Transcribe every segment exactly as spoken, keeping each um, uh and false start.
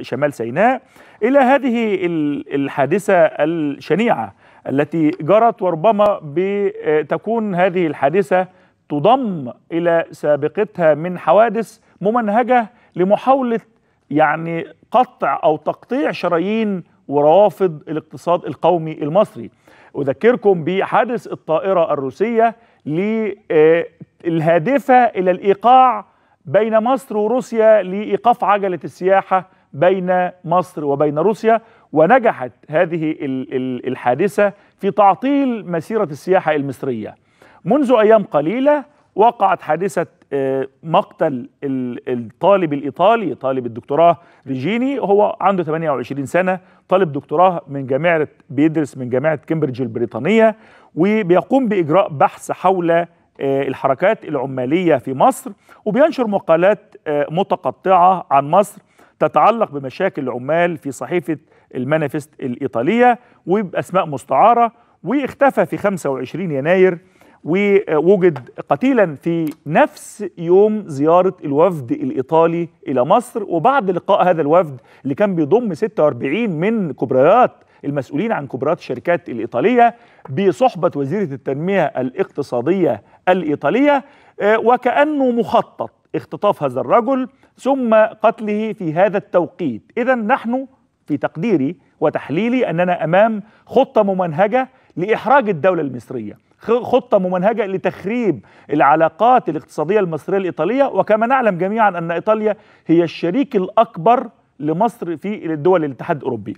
شمال سيناء إلى هذه الحادثة الشنيعة التي جرت، وربما بتكون هذه الحادثة تضم إلى سابقتها من حوادث ممنهجة لمحاولة يعني قطع أو تقطيع شرايين وروافد الاقتصاد القومي المصري. أذكركم بحادث الطائرة الروسية للهادفة إلى الإيقاع بين مصر وروسيا لإيقاف عجلة السياحة بين مصر وبين روسيا، ونجحت هذه الحادثة في تعطيل مسيرة السياحة المصرية. منذ أيام قليلة وقعت حادثة مقتل الطالب الإيطالي، طالب الدكتوراه ريجيني، هو عنده ثمانية وعشرين سنة، طالب دكتوراه من جامعة بيدرس من جامعة كامبريدج البريطانية، وبيقوم بإجراء بحث حول الحركات العمالية في مصر، وبينشر مقالات متقطعة عن مصر تتعلق بمشاكل العمال في صحيفة المانيفست الإيطالية وبأسماء مستعارة. واختفى في خمسة وعشرين يناير، ووجد قتيلا في نفس يوم زيارة الوفد الإيطالي إلى مصر، وبعد لقاء هذا الوفد اللي كان بيضم ستة وأربعين من كبريات المسؤولين عن كبريات الشركات الإيطالية بصحبة وزيرة التنمية الاقتصادية الإيطالية، وكأنه مخطط اختطاف هذا الرجل ثم قتله في هذا التوقيت. إذا نحن في تقديري وتحليلي أننا أمام خطة ممنهجة لإحراج الدولة المصرية، خطة ممنهجة لتخريب العلاقات الاقتصادية المصرية الإيطالية، وكما نعلم جميعا أن إيطاليا هي الشريك الأكبر لمصر في دول الاتحاد الأوروبي.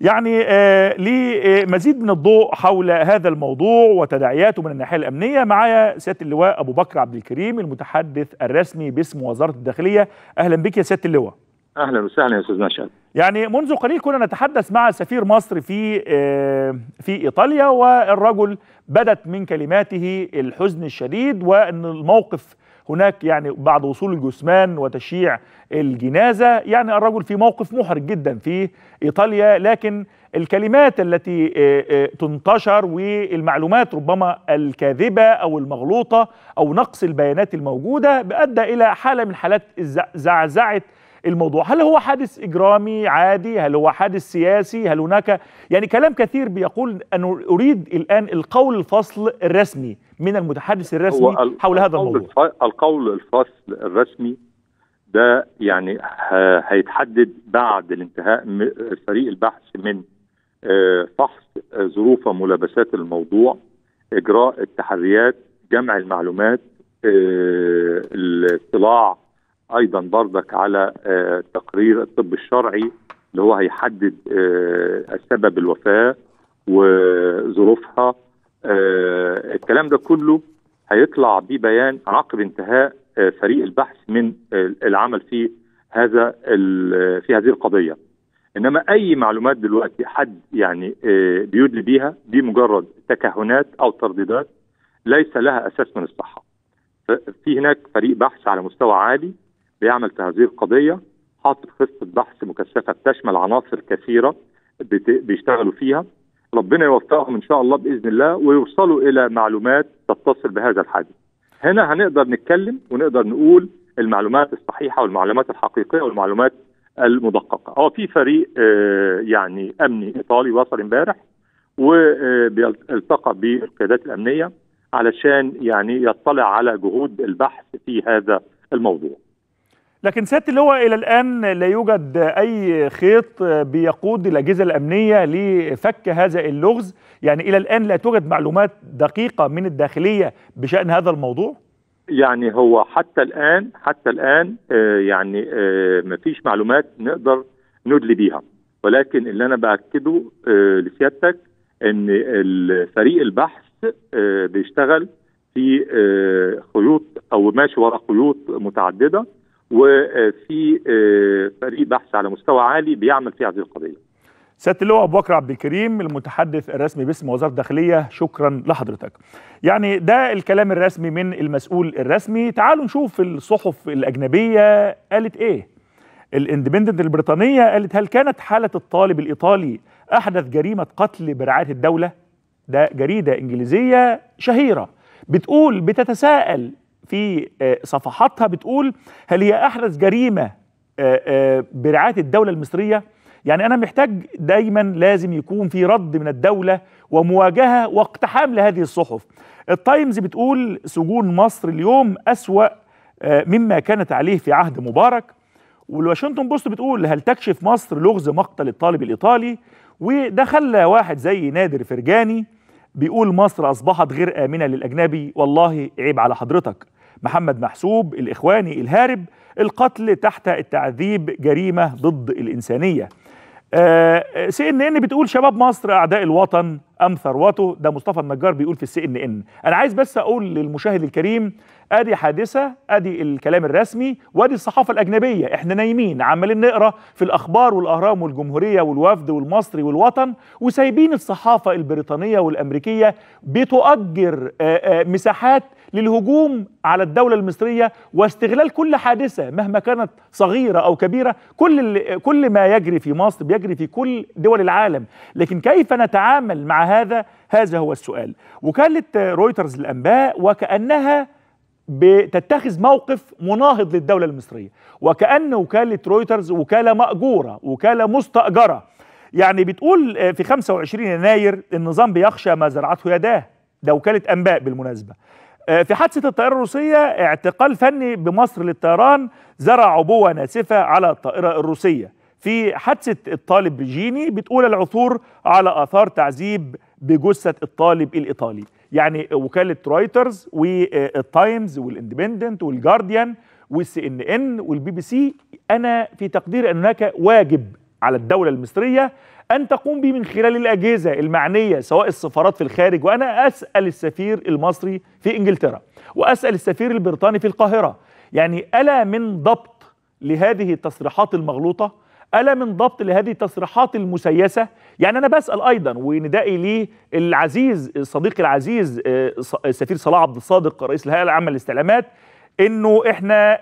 يعني آه لمزيد من الضوء حول هذا الموضوع وتداعياته من الناحية الأمنية معايا سيادة اللواء أبو بكر عبد الكريم، المتحدث الرسمي باسم وزارة الداخلية. أهلا بك يا سيادة اللواء. أهلا وسهلا يا أستاذ مشعل. يعني منذ قليل كنا نتحدث مع سفير مصر في في إيطاليا، والرجل بدت من كلماته الحزن الشديد، وأن الموقف هناك يعني بعد وصول الجثمان وتشييع الجنازة، يعني الرجل في موقف محرج جدا في إيطاليا، لكن الكلمات التي تنتشر والمعلومات ربما الكاذبة أو المغلوطة أو نقص البيانات الموجودة أدى إلى حالة من حالات زعزعة الموضوع. هل هو حادث إجرامي عادي؟ هل هو حادث سياسي؟ هل هناك يعني كلام كثير بيقول أنه أريد الآن القول الفصل الرسمي من المتحدث الرسمي حول هذا الموضوع؟ القول الفصل الرسمي ده يعني هيتحدد بعد الانتهاء فريق البحث من فحص ظروف ملابسات الموضوع، إجراء التحريات، جمع المعلومات، الاطلاع ايضا بردك على تقرير الطب الشرعي اللي هو هيحدد سبب الوفاه وظروفها. الكلام ده كله هيطلع ببيان عقب انتهاء فريق البحث من العمل في هذا في هذه القضيه. انما اي معلومات دلوقتي حد يعني بيدلي بيها دي مجرد تكهنات او ترديدات ليس لها اساس من الصحه. في هناك فريق بحث على مستوى عالي بيعمل في هذه القضية، حاطط خطة بحث مكثفة بتشمل عناصر كثيرة بيشتغلوا فيها، ربنا يوفقهم إن شاء الله بإذن الله ويوصلوا إلى معلومات تتصل بهذا الحادث. هنا هنقدر نتكلم ونقدر نقول المعلومات الصحيحة والمعلومات الحقيقية والمعلومات المدققة. أو في فريق يعني أمني إيطالي وصل امبارح وبيلتقى بالقيادات الأمنية علشان يعني يطلع على جهود البحث في هذا الموضوع. لكن سيادة اللواء إلى الآن لا يوجد أي خيط بيقود الأجهزة الأمنية لفك هذا اللغز، يعني إلى الآن لا توجد معلومات دقيقة من الداخلية بشأن هذا الموضوع؟ يعني هو حتى الآن حتى الآن آه يعني آه مفيش معلومات نقدر ندلي بيها، ولكن اللي أنا بأكده آه لسيادتك إن فريق البحث آه بيشتغل في آه خيوط أو ماشي ورا خيوط متعددة، وفي فريق بحث على مستوى عالي بيعمل في هذه القضيه. سياده اللواء ابو بكر عبد الكريم، المتحدث الرسمي باسم وزاره الداخليه، شكرا لحضرتك. يعني ده الكلام الرسمي من المسؤول الرسمي. تعالوا نشوف الصحف الاجنبيه قالت ايه. الاندبندنت البريطانيه قالت: هل كانت حاله الطالب الايطالي احدث جريمه قتل برعايه الدوله؟ ده جريده انجليزيه شهيره بتقول، بتتساءل في صفحاتها، بتقول: هل هي أحدث جريمة برعاية الدولة المصرية. يعني أنا محتاج دايما لازم يكون في رد من الدولة ومواجهة واقتحام لهذه الصحف. التايمز بتقول سجون مصر اليوم أسوأ مما كانت عليه في عهد مبارك، والواشنطن بوست بتقول هل تكشف مصر لغز مقتل الطالب الإيطالي، وده خلى واحد زي نادر فرجاني بيقول مصر أصبحت غير آمنة للأجنبي، والله عيب على حضرتك. محمد محسوب الإخواني الهارب، القتل تحت التعذيب جريمة ضد الإنسانية. أه سي ان ان بتقول شباب مصر أعداء الوطن أم ثروته، ده مصطفى النجار بيقول في السي ان ان. أنا عايز بس أقول للمشاهد الكريم أدي حادثة، أدي الكلام الرسمي، وأدي الصحافة الأجنبية. إحنا نايمين عمالين نقرأ في الأخبار والأهرام والجمهورية والوفد والمصري والوطن، وسايبين الصحافة البريطانية والأمريكية بتؤجر أه أه مساحات للهجوم على الدولة المصرية واستغلال كل حادثة مهما كانت صغيرة أو كبيرة. كل كل ما يجري في مصر بيجري في كل دول العالم، لكن كيف نتعامل مع هذا؟ هذا هو السؤال. وكالة رويترز للأنباء وكأنها بتتخذ موقف مناهض للدولة المصرية، وكأن وكالة رويترز وكالة مأجورة، وكالة مستأجرة. يعني بتقول في خمسة وعشرين يناير النظام بيخشى ما زرعته يداه، ده وكالة أنباء بالمناسبة. في حادثة الطائرة الروسية اعتقال فني بمصر للطيران زرع عبوة ناسفة على الطائرة الروسية. في حادثة الطالب ريجيني بتقول العثور على آثار تعذيب بجثة الطالب الإيطالي. يعني وكالة رويترز والتايمز والاندبندنت والجارديان والسي ان ان والبي بي سي، أنا في تقديري أن هناك واجب على الدولة المصرية أن تقوم به من خلال الأجهزة المعنية، سواء السفارات في الخارج. وأنا أسأل السفير المصري في إنجلترا وأسأل السفير البريطاني في القاهرة، يعني ألا من ضبط لهذه التصريحات المغلوطة؟ ألا من ضبط لهذه التصريحات المسيسة؟ يعني أنا بسأل أيضا، وندائي لي العزيز الصديق العزيز السفير صلاح عبد الصادق رئيس الهيئة العامة للاستعلامات، إنه إحنا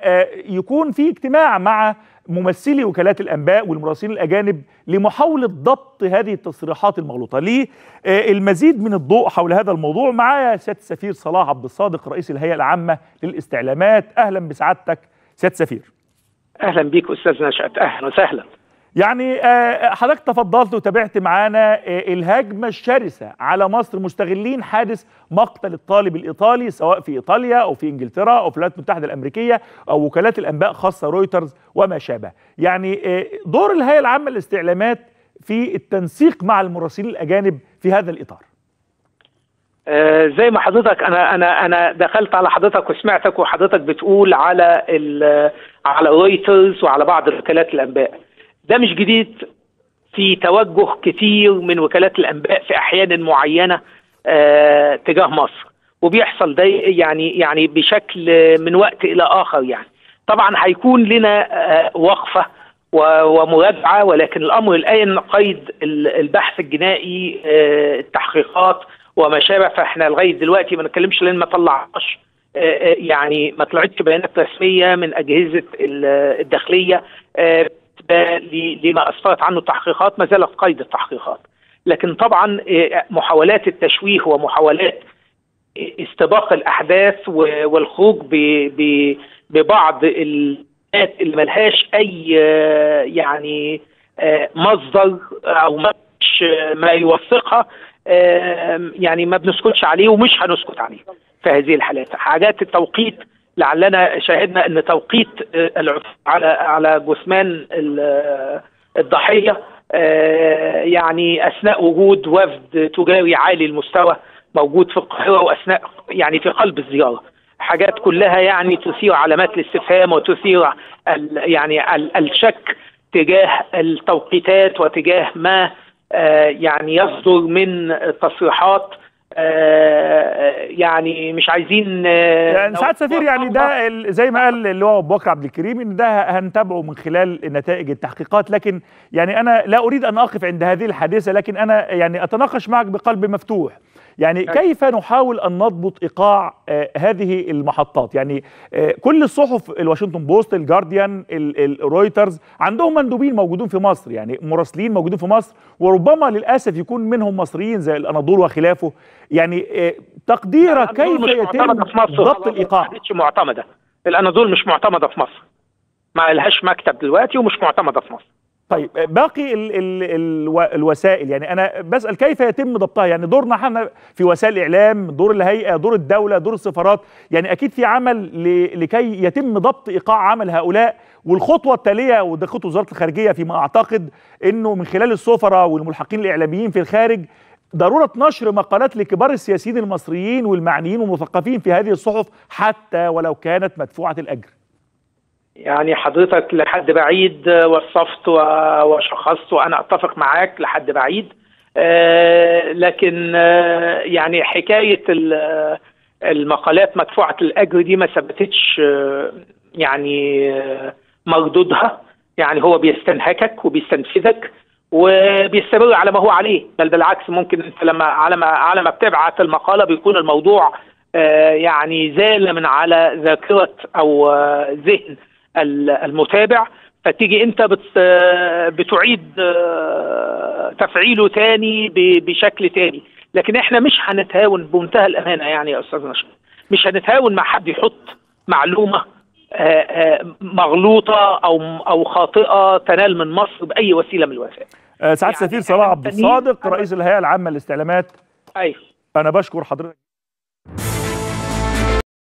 يكون في اجتماع مع ممثلي وكالات الأنباء والمراسلين الأجانب لمحاولة ضبط هذه التصريحات المغلوطة. ليه المزيد من الضوء حول هذا الموضوع معايا سيادة السفير صلاح عبد الصادق رئيس الهيئة العامة للاستعلامات. أهلا بسعادتك سيادة السفير. أهلا بيك أستاذ نشأت، أهلا وسهلا. يعني حضرتك تفضلت وتابعت معانا الهجمة الشرسة على مصر مستغلين حادث مقتل الطالب الإيطالي، سواء في إيطاليا أو في إنجلترا أو في الولايات المتحدة الأمريكية أو وكالات الأنباء خاصة رويترز وما شابه. يعني دور الهيئة العامة للاستعلامات في التنسيق مع المراسلين الأجانب في هذا الإطار. زي ما حضرتك انا انا انا دخلت على حضرتك وسمعتك وحضرتك بتقول على على رويترز وعلى بعض وكالات الأنباء. ده مش جديد في توجه كتير من وكالات الأنباء في أحيان معينة آه تجاه مصر، وبيحصل ده يعني يعني بشكل من وقت إلى آخر. يعني طبعا هيكون لنا آه وقفة ومراجعة، ولكن الأمر الآن قيد البحث الجنائي، آه التحقيقات وما شابه. فاحنا لغاية دلوقتي ما نتكلمش لأن ما طلعش آه يعني ما طلعتش بيانات رسمية من أجهزة الداخلية آه لما أسفرت عنه التحقيقات، ما زالت قيد التحقيقات. لكن طبعا محاولات التشويه ومحاولات استباق الأحداث والخروج ببعض البيانات اللي ملهاش أي يعني مصدر أو ما يوثقها، يعني ما بنسكتش عليه ومش هنسكت عليه في هذه الحالات. حاجات التوقيت لعلنا شاهدنا ان توقيت العثور على على جثمان الضحيه يعني اثناء وجود وفد تجاري عالي المستوى موجود في القاهره، واثناء يعني في قلب الزياره. حاجات كلها يعني تثير علامات الاستفهام وتثير يعني الشك تجاه التوقيتات وتجاه ما يعني يصدر من تصريحات. آه يعني مش عايزين آه يعني سعادة السفير، يعني ده زي ما قال اللي هو ابو بكر عبد الكريم ان ده هنتابعه من خلال نتائج التحقيقات. لكن يعني انا لا اريد ان اقف عند هذه الحادثه، لكن انا يعني اتناقش معك بقلب مفتوح. يعني كيف نحاول ان نضبط ايقاع آه هذه المحطات؟ يعني آه كل الصحف الواشنطن بوست، الجارديان، الرويترز عندهم مندوبين موجودين في مصر، يعني مراسلين موجودين في مصر، وربما للاسف يكون منهم مصريين زي الاناضول وخلافه. يعني تقديرك كيف يتم ضبط الايقاع؟ الاناضول مش معتمده في مصر، ما لهاش مكتب دلوقتي ومش معتمده في مصر. طيب باقي ال ال ال الوسائل، يعني انا بسال كيف يتم ضبطها؟ يعني دورنا احنا في وسائل الاعلام، دور الهيئه، دور الدوله، دور السفارات، يعني اكيد في عمل لكي يتم ضبط ايقاع عمل هؤلاء. والخطوه التاليه وده خطوه وزاره الخارجيه فيما اعتقد انه من خلال السفراء والملحقين الاعلاميين في الخارج ضروره نشر مقالات لكبار السياسيين المصريين والمعنيين والمثقفين في هذه الصحف حتى ولو كانت مدفوعه الاجر. يعني حضرتك لحد بعيد وصفت وشخصت وانا اتفق معاك لحد بعيد، لكن يعني حكايه المقالات مدفوعه الاجر دي ما ثبتتش يعني مردودها، يعني هو بيستنهكك وبيستنفذك وبيستمر على ما هو عليه، بل بالعكس ممكن انت لما على ما على ما بتبعت المقاله بيكون الموضوع يعني زال من على ذاكره او ذهن المتابع، فتيجي انت بتعيد تفعيله تاني بشكل تاني. لكن احنا مش هنتهاون بمنتهى الامانه يعني يا استاذ نشاط، مش هنتهاون مع حد يحط معلومه مغلوطه او او خاطئه تنال من مصر باي وسيله من الوسائل. سعاده يعني السفير صلاح عبد الصادق رئيس الهيئه العامه للاستعلامات، ايوه انا بشكر حضرتك.